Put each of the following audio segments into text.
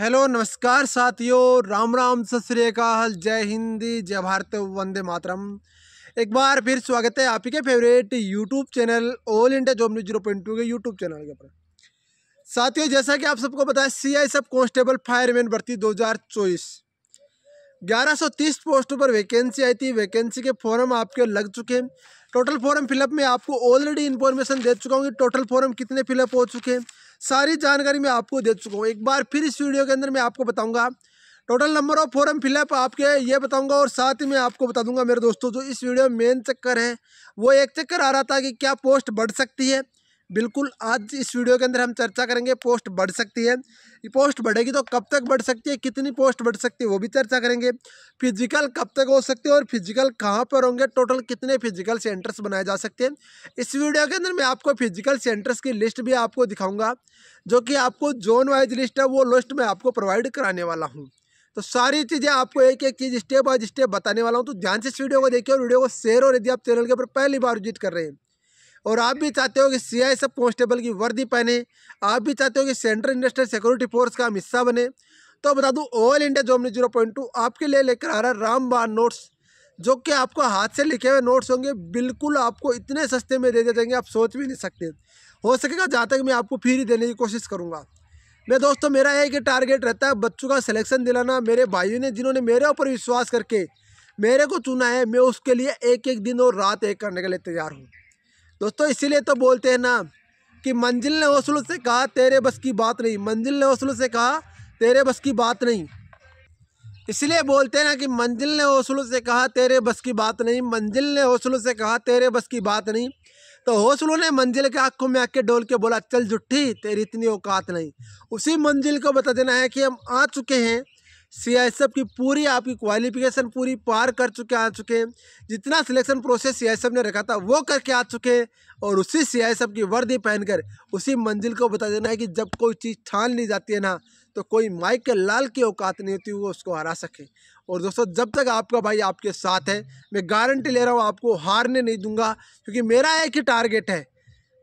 Hello नमस्कार साथियों, राम राम, सत श्री अकाल, जय हिंदी, जय भारत, वंदे मातरम। एक बार फिर स्वागत है आप ही के favourite YouTube channel all India job news 0.2 के यूट्यूब चैनल के ऊपर। साथियों, जैसा कि आप सबको पता है, सीआईएसएफ कांस्टेबल फायरमैन भर्ती 2024 1130 पोस्टों पर वैकेंसी आई थी। वैकेंसी के फॉर्म आपके लग चुके हैं। टोटल फॉर्म फिलअप में आपको ऑलरेडी इन्फॉर्मेशन दे चुका हूँ कि टोटल फॉर्म कितने फिलअप हो चुके हैं, सारी जानकारी मैं आपको दे चुका हूँ। एक बार फिर इस वीडियो के अंदर मैं आपको बताऊंगा total number of form fill up आपके ये बताऊंगा, और साथ ही मैं आपको बता दूंगा मेरे दोस्तों जो इस वीडियो में मेन चक्कर है वो एक चक्कर आ रहा था कि क्या पोस्ट बढ़ सकती है। बिल्कुल आज इस वीडियो के अंदर हम चर्चा करेंगे पोस्ट बढ़ सकती है, ये पोस्ट बढ़ेगी तो कब तक बढ़ सकती है, कितनी पोस्ट बढ़ सकती है वो भी चर्चा करेंगे। फिजिकल कब तक हो सकते हैं और फिजिकल कहाँ पर होंगे, टोटल कितने फिजिकल सेंटर्स बनाए जा सकते हैं। इस वीडियो के अंदर मैं आपको फिजिकल सेंटर्स की लिस्ट भी आपको दिखाऊँगा, जो कि आपको जोन वाइज लिस्ट है, वो लिस्ट मैं आपको प्रोवाइड कराने वाला हूँ। तो सारी चीज़ें आपको एक एक चीज़ स्टेप बाय स्टेप बताने वाला हूँ, तो ध्यान से इस वीडियो को देखिए और वीडियो को शेयर, और यदि आप चैनल के ऊपर पहली बार विजिट कर रहे हैं और आप भी चाहते हो कि सीआईएसएफ कांस्टेबल की वर्दी पहने, आप भी चाहते हो कि सेंट्रल इंडस्ट्रियल सिक्योरिटी फोर्स का हम हिस्सा बने, तो बता दूं ऑल इंडिया जॉब न्यूज 0.2 आपके लिए लेकर आ रहा रामबाण नोट्स, जो कि आपको हाथ से लिखे हुए नोट्स होंगे। बिल्कुल आपको इतने सस्ते में दे देंगे आप सोच भी नहीं सकते। हो सकेगा जहाँ तक मैं आपको फ्री देने की कोशिश करूँगा। मैं दोस्तों, मेरा एक ही टारगेट रहता है, बच्चों का सिलेक्शन दिलाना। मेरे भाइयों ने जिन्होंने मेरे ऊपर विश्वास करके मेरे को चुना है, मैं उसके लिए एक एक दिन और रात एक करने के लिए तैयार हूँ। दोस्तों, इसीलिए तो बोलते हैं ना कि मंजिल ने हौसलों से कहा तेरे बस की बात नहीं, मंजिल ने हौसलों से कहा तेरे बस की बात नहीं। इसलिए बोलते हैं ना कि मंजिल ने हौसलों से कहा तेरे बस की बात नहीं, मंजिल ने हौसलों से कहा तेरे बस की बात नहीं। तो हौसलों ने मंजिल के आँखों में आके डोल के बोला चल जुट्ठी, तेरी इतनी औकात नहीं। उसी मंजिल को बता देना है कि हम आ चुके हैं, सीआईएसएफ की पूरी आपकी क्वालिफिकेशन पूरी पार कर चुके आ चुके हैं, जितना सिलेक्शन प्रोसेस सीआईएसएफ ने रखा था वो करके आ चुके हैं, और उसी सीआईएसएफ की वर्दी पहनकर उसी मंजिल को बता देना है कि जब कोई चीज़ ठान ली जाती है ना, तो कोई माइक के लाल की औकात नहीं होती वो उसको हरा सके। और दोस्तों, जब तक आपका भाई आपके साथ है, मैं गारंटी ले रहा हूँ आपको हारने नहीं दूंगा, क्योंकि मेरा एक ही टारगेट है,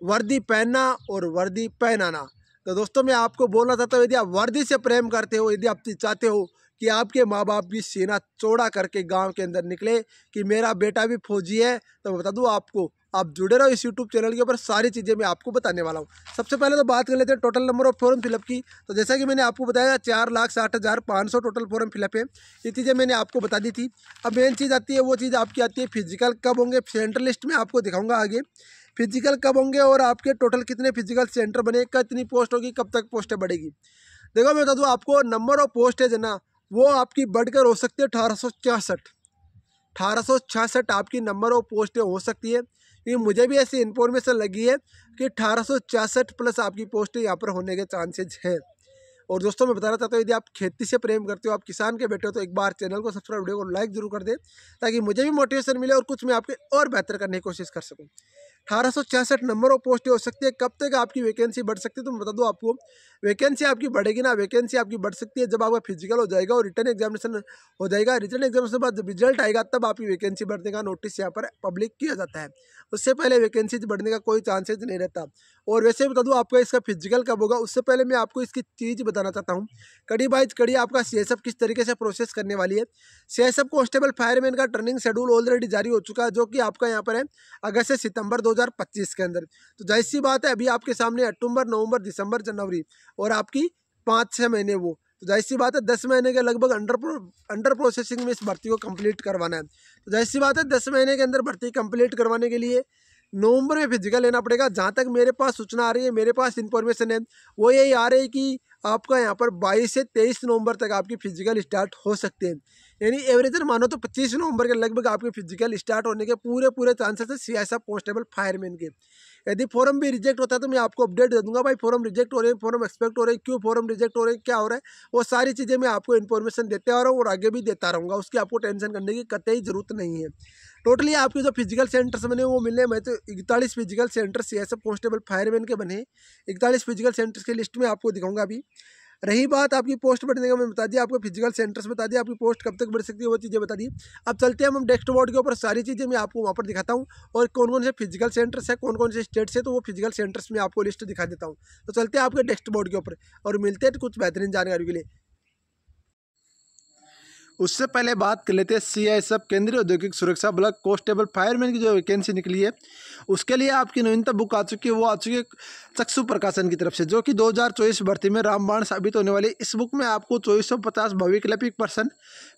वर्दी पहनना और वर्दी पहनाना। तो दोस्तों, मैं आपको बोलना चाहता हूँ, यदि आप वर्दी से प्रेम करते हो, यदि आप चाहते हो कि आपके माँ बाप भी सीना चौड़ा करके गांव के अंदर निकले कि मेरा बेटा भी फौजी है, तो मैं बता दूँ आपको, आप जुड़े रहो इस यूट्यूब चैनल के ऊपर, सारी चीज़ें मैं आपको बताने वाला हूँ। सबसे पहले तो बात कर लेते हैं total number of form fill up की। तो जैसा कि मैंने आपको बताया 4,60,500 टोटल फॉर्म फिलअप है, ये चीज़ें मैंने आपको बता दी थी। अब मेन चीज़ आती है, वो चीज़ आपकी आती है फिजिकल कब होंगे। सेंट्रल लिस्ट में आपको दिखाऊँगा आगे फिजिकल कब होंगे और आपके टोटल कितने फिजिकल सेंटर बने, कितनी पोस्ट होगी, कब तक पोस्टें बढ़ेगी। देखो मैं बता दूँ आपको, नंबर ऑफ पोस्ट है जना वो आपकी बढ़कर हो सकती है 1866 आपकी नंबर ऑफ पोस्टें हो सकती है। क्योंकि मुझे भी ऐसी इन्फॉर्मेशन लगी है कि 1866 प्लस आपकी पोस्टें यहाँ पर होने के चांसेज हैं। और दोस्तों, मैं बताना चाहता हूँ, यदि आप खेती से प्रेम करते हो, आप किसान के बेटे हो, तो एक बार चैनल को सब्सक्राइब, वीडियो को लाइक जरूर कर दें, ताकि मुझे भी मोटिवेशन मिले और कुछ मैं आपके और बेहतर करने की कोशिश कर सकूँ। 1866 नंबर ऑफ पोस्ट हो सकती है। कब तक आपकी वैकेंसी बढ़ सकती है, तो मैं बता दूँ आपको, वैकेंसी आपकी बढ़ेगी ना, वैकेंसी आपकी बढ़ सकती है जब आपका फिजिकल हो जाएगा और रिटर्न एग्जामिनेशन हो जाएगा। रिटर्न एग्जामिनेशन के बाद जब रिजल्ट आएगा तब आपकी वैकेंसी बढ़ने का नोटिस यहाँ पर पब्लिक किया जाता है, उससे पहले वैकेंसी बढ़ने का कोई चांसेज नहीं रहता। और वैसे बता दूँ आपका इसका फिजिकल कब होगा, उससे पहले मैं आपको इसकी चीज़ बताना चाहता हूँ, कड़ी बाइज कड़ी आपका सीएसएफ किस तरीके से प्रोसेस करने वाली है। सीएसएफ कांस्टेबल फायरमैन का ट्रेनिंग शेड्यूल ऑलरेडी जारी हो चुका है, जो कि आपका यहाँ पर है अगस्त से सितंबर 2025 के अंदर। तो जाहिर सी बात है, अभी आपके सामने अक्टूबर, नवंबर, दिसंबर, जनवरी और आपकी 5-6 महीने वो, तो जाहिर सी बात है 10 महीने के लगभग अंडर प्रोसेसिंग में इस भर्ती को कंप्लीट करवाना है। तो जाहिर सी बात है 10 महीने के अंदर भर्ती कंप्लीट करवाने के लिए नवंबर में फिजिकल लेना पड़ेगा। जहाँ तक मेरे पास सूचना आ रही है, मेरे पास इन्फॉर्मेशन है, वो यही आ रही है कि आपका यहाँ पर 22 से 23 नवंबर तक आपकी फिजिकल स्टार्ट हो सकते हैं। यानी एवरेजर मानो तो 25 नवंबर के लगभग आपके फिजिकल स्टार्ट होने के पूरे चांसेस है सीआईएसएफ कांस्टेबल फायरमैन के। यदि फॉर्म भी रिजेक्ट होता है तो मैं आपको अपडेट दे दूंगा, भाई फॉर्म रिजेक्ट हो रहे हैं, फॉर्म एक्सपेक्ट हो रहे हैं, क्यों फॉर्म रिजेक्ट हो रहे हैं, क्या हो रहा है, वो सारी चीज़ें मैं आपको इन्फॉर्मेशन देते आ रहा हूँ और आगे भी देता रहूँगा, उसकी आपको टेंशन करने की कतई जरूरत नहीं है। टोटली आपके जो फिजिकल सेंटर्स बने वो मिले, मैं तो 41 physical centre CISF constable fireman के बने। 41 फिजिकल सेंटर्स की लिस्ट में आपको दिखाऊंगा। अभी रही बात आपकी पोस्ट बढ़ने का, मैं बता दिया आपको, फिजिकल सेंटर्स बता दिया, आपकी पोस्ट कब तक बढ़ सकती है वो चीज़ें बता दी। अब चलते हैं हम डेस्क बोर्ड के ऊपर, सारी चीज़ें मैं आपको वहाँ पर दिखाता हूँ और कौन कौन से फिजिकल सेंटर्स है, कौन कौन से स्टेट्स है, तो वो फिजिकल सेंटर्स में आपको लिस्ट दिखा देता हूँ। तो चलते हैं आपके डेस्क बोर्ड के ऊपर और मिलते हैं कुछ बेहतरीन जानकारी के लिए। उससे पहले बात कर लेते हैं सीआईएसएफ केंद्रीय औद्योगिक सुरक्षा बल कांस्टेबल फायरमैन की जो वैकेंसी निकली है उसके लिए आपकी नवीनतम बुक आ चुकी है, वो आ चुकी है चक्षु प्रकाशन की तरफ से, जो कि 2024 भर्ती में रामबाण साबित होने वाली। इस बुक में आपको 2450 भावी क्लैपिक person,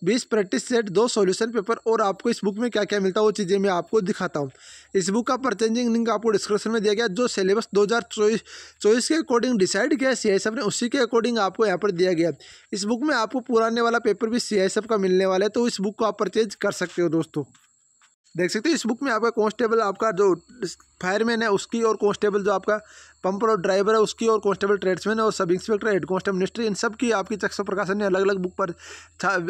20 practice set, 2 solution paper और आपको इस बुक में क्या क्या मिलता है वो चीज़ें मैं आपको दिखाता हूँ। इस बुक का परचेजिंग लिंक आपको डिस्क्रिप्शन में दिया गया। जो सिलेबस 2024 के अकॉर्डिंग डिसाइड किया सीआईएसएफ ने उसी के अकॉर्डिंग आपको यहाँ पर दिया गया। इस बुक में आपको पुराने वाला पेपर भी सीआईएसएफ का मिलने वाला है, तो इस बुक को आप परचेज कर सकते हो। दोस्तों देख सकते हो इस बुक में आपका कांस्टेबल, आपका जो फायरमैन है उसकी और कांस्टेबल, जो आपका पंपर और ड्राइवर है उसकी और कांस्टेबल ट्रेड्समैन और sub inspector, head constable ministry, इन सब की आपकी चक्षु प्रकाशन ने अलग अलग बुक पर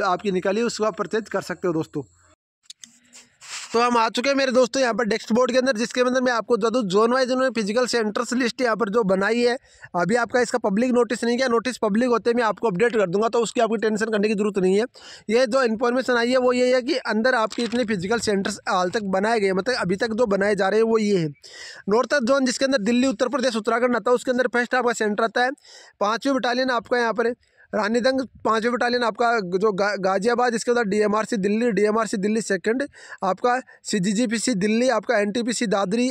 आपकी निकाली है, उसको आप परचेज कर सकते हो। दोस्तों तो हम आ चुके हैं मेरे दोस्तों यहाँ पर डेस्क बोर्ड के अंदर, जिसके अंदर मैं आपको बता दूँ जोन वाइज उन्होंने फिजिकल सेंटर्स लिस्ट यहाँ पर जो बनाई है। अभी आपका इसका पब्लिक नोटिस नहीं किया, नोटिस पब्लिक होते मैं आपको अपडेट कर दूंगा, तो उसकी आपकी टेंशन करने की जरूरत नहीं है। ये जो इन्फॉर्मेशन आई है वो ये है कि अंदर आपके इतने फिजिकल सेंटर्स हाल तक बनाए गए, मतलब अभी तक जो बनाए जा रहे हैं वो ये है। नॉर्थन जोन जिसके अंदर दिल्ली, उत्तर प्रदेश, उत्तराखंड आता है, उसके अंदर फर्स्ट आपका सेंटर आता है 5वीं बटालियन आपका यहाँ पर रानीदंग, 5वीं बटालियन आपका जो गाजियाबाद, इसके बाद DMRC Delhi, DMRC Delhi second, आपका सीजीजीपीसी दिल्ली, आपका एनटीपीसी दादरी,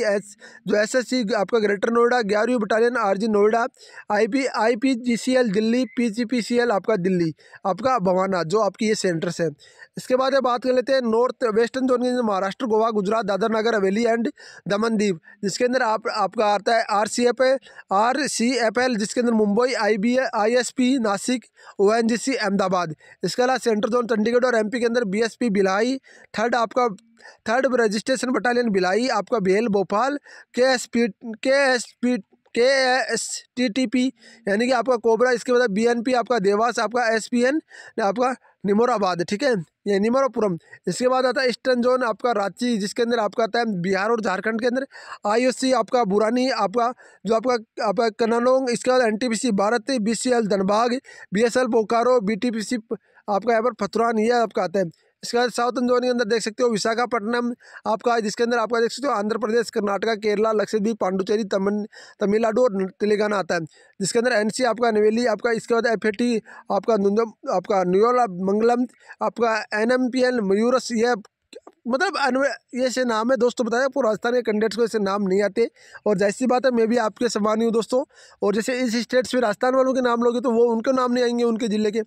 एसएससी आपका ग्रेटर नोएडा 11वीं battalion RG Noida, IPGCL Delhi, PGPCL आपका दिल्ली, आपका भवाना, जो आपकी ये सेंटर्स हैं। इसके बाद में बात कर लेते हैं नॉर्थ वेस्टर्न जोन के अंदर महाराष्ट्र, गोवा, गुजरात, दादर नगर हवेली एंड दमनदीप, जिसके अंदर आपका आता है आरसीएफ एल, जिसके अंदर मुंबई, आईएसपी नासिक, ओएनजीसी अहमदाबाद। इसके अलावा सेंट्रल जोन चंडीगढ़ और एमपी के अंदर BSP Bhilai, third registration battalion Bhilai, आपका बीएल भोपाल, केएसटीटीपी यानी कि आपका कोबरा, इसके बाद बीएनपी आपका देवास, आपका एसपीएन आपका निमोराबाद, ठीक है ये निमोरापुरम। इसके बाद आता है ईस्टर्न जोन आपका रांची, जिसके अंदर आपका आता है बिहार और झारखंड के अंदर आईओसी आपका बुरानी, आपका जो आपका कनालोंग, इसके बाद NTPC Bharat, BCL Dhanbad, BSL Bokaro, BTPC आपका यहाँ पर फतुरान, ये आपका आता है। इसके बाद साउथन जोन के अंदर देख सकते हो विशाखापट्टनम आपका, जिसके अंदर आपका देख सकते हो आंध्र प्रदेश, कर्नाटका, केरला, लक्षद्वीप, पांडुचेरी, तमिलनाडु और तेलंगाना आता है, जिसके अंदर एनसी आपका नवेली आपका, इसके बाद FAT आपका नुंदम आपका न्यूला मंगलम, आपका NMPL मयूरस, ये मतलब ये से नाम है दोस्तों, बताया आपको राजस्थान के कैंडिडेट्स को ऐसे नाम नहीं आते और जैसी बात है मैं भी आपके समान ही हूँ दोस्तों। और जैसे इस स्टेट्स में राजस्थान वालों के नाम लोगे तो वो उनके नाम नहीं आएंगे उनके ज़िले के।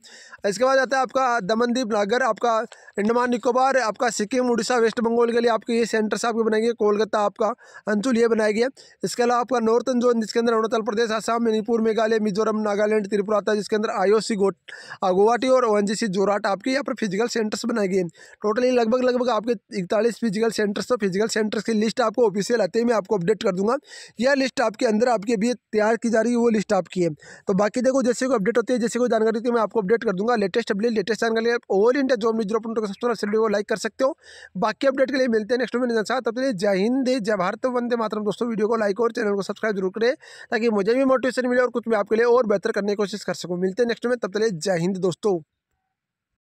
इसके बाद आता है आपका दमनदीप नागर, आपका अंडमान निकोबार, आपका सिक्किम, उड़ीसा, वेस्ट बंगाल के लिए आपके ये सेंटर्स आपके बनाएंगे, कोलकाता आपका अंचल ये बनाया गया। इसके अलावा आपका नॉर्थन जोन जिसके अंदर अरुणाचल प्रदेश, आसाम, मणिपुर, मेघालय, मिजोरम, नागालैंड, त्रिपुरा आता है, जिसके अंदर IOC गुवाहाटी और ONGC जोरहाट आपके यहाँ पर फिजिकल सेंटर्स बनाए गए। टोटली लगभग आपके 41 फिजिकल सेंटर्स, तो फिजिकल सेंटर्स की लिस्ट आपको ऑफिशियल आते ही मैं आपको अपडेट कर दूंगा। यह लिस्ट आपके अंदर आपकी अभी तैयार की जा रही है, वो लिस्ट आपकी है। तो बाकी देखो जैसे कोई अपडेट होती है, जैसे कोई जानकारी होती है मैं आपको अपडेट कर दूंगा। लेटेस्ट अपडेट, लेटेस्ट जानकारी ऑल इंडिया जॉब न्यूज को सब्सक्राइब को लाइक कर सकते हो। बाकी अपडेट के लिए मिलते हैं नेक्स्ट वीडियो के साथ, तब तक जय हिंद, जय भारत, वंदे मातरम। दोस्तों वीडियो को लाइक और चैनल को सब्सक्राइब जरूर करें ताकि मुझे भी मोटिवेशन मिले और कुछ मैं आपके लिए और बेहतर करने की कोशिश कर सकूँ। मिलते हैं नेक्स्ट में, तब तक जय हिंद दोस्तों।